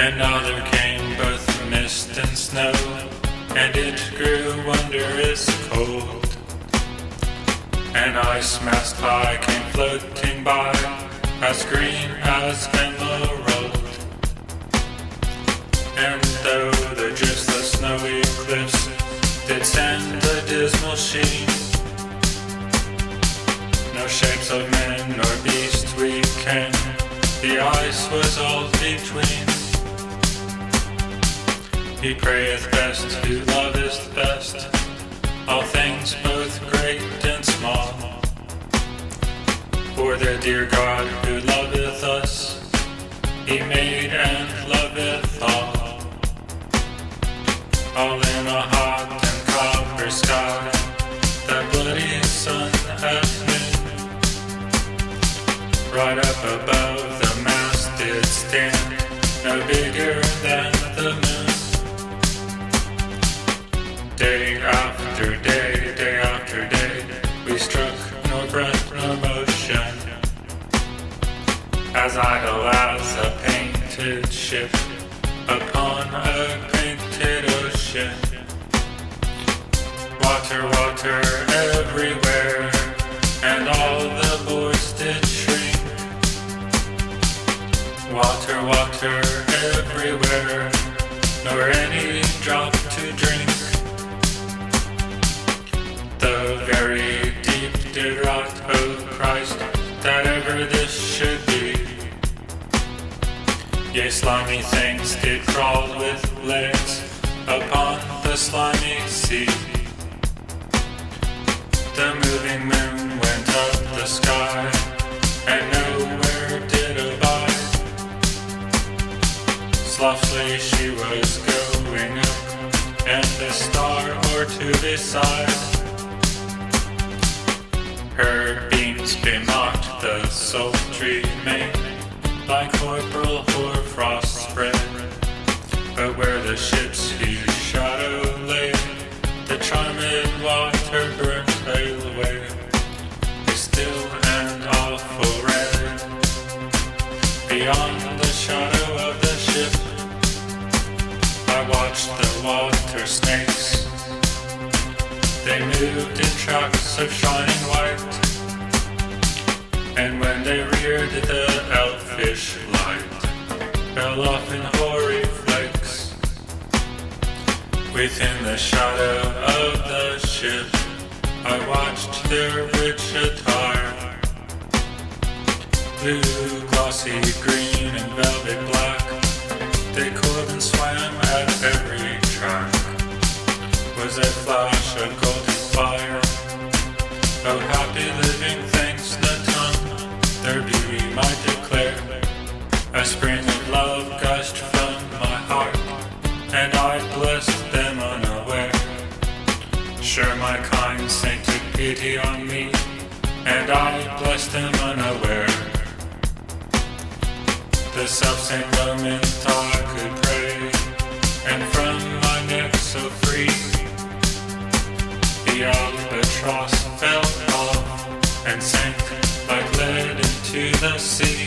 And now there came both mist and snow, and it grew wondrous cold. And I smashed by, came floating by, as green as emerald. And though the drifts, the snowy cliffs, did send the dismal sheen, no shapes of men nor beast we ken, the ice was all between. He prayeth best who loveth best, all things both great and small. For the dear God who loveth us, He made and loveth all. All in a hot and copper sky, that bloody sun hath noon. Right up above the mast did stand, no bigger than the moon. Day after day, we struck no breath, no motion, as idle as a painted ship upon a painted ocean. Water, water everywhere, and all the boards did shrink. Water, water everywhere, nor any drop to drink. The very deep did rot, O Christ, that ever this should be. Yea, slimy things did crawl with legs upon the slimy sea. The moving moon went up the sky, and nowhere did abide. Softly she was going up, and a star or two beside. Her beams bemocked the sultry main, like corporal hoarfrost spread. But where the ship's huge shadow lay, the charmed water burned pale away, the still and awful red. Beyond the shadow of the ship, I watched the water snakes. They moved in tracks of shining white, and when they reared the elfish light, fell off in hoary flakes. Within the shadow of the ship, I watched their rich attire, blue, glossy, green, and velvet black. They coiled and swam at every track. Was a flash of golden fire, oh happy living things, the tongue their beauty might declare. A spring of love gushed from my heart, and I blessed them unaware. Sure my kind saint took pity on me, and I blessed them unaware. The self-same moment I could pray, and from my neck so free, the albatross fell off and sank like lead into the sea.